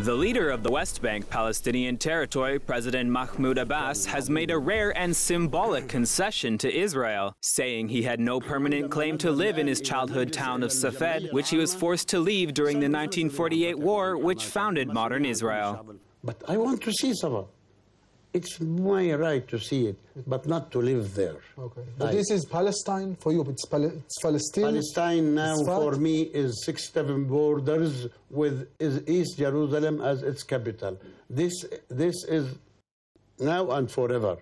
The leader of the West Bank Palestinian territory, President Mahmoud Abbas, has made a rare and symbolic concession to Israel, saying he had no permanent claim to live in his childhood town of Safed, which he was forced to leave during the 1948 war, which founded modern Israel. But I want to see someone. It's my right to see it, but not to live there. Okay. But this is Palestine for you. It's Palestine. Palestine now for me is 6-7 borders with East Jerusalem as its capital. This is now and forever.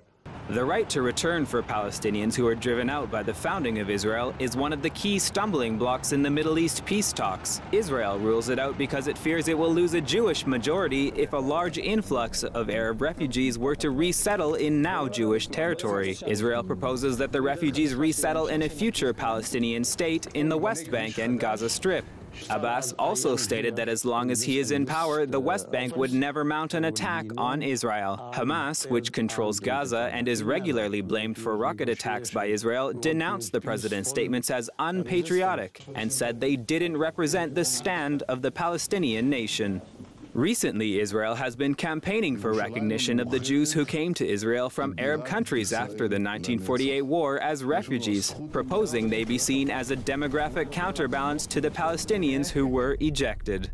The right to return for Palestinians who are driven out by the founding of Israel is one of the key stumbling blocks in the Middle East peace talks. Israel rules it out because it fears it will lose a Jewish majority if a large influx of Arab refugees were to resettle in now Jewish territory. Israel proposes that the refugees resettle in a future Palestinian state in the West Bank and Gaza Strip. Abbas also stated that as long as he is in power, the West Bank would never mount an attack on Israel. Hamas, which controls Gaza and is regularly blamed for rocket attacks by Israel, denounced the president's statements as unpatriotic and said they didn't represent the stand of the Palestinian nation. Recently, Israel has been campaigning for recognition of the Jews who came to Israel from Arab countries after the 1948 war as refugees, proposing they be seen as a demographic counterbalance to the Palestinians who were ejected.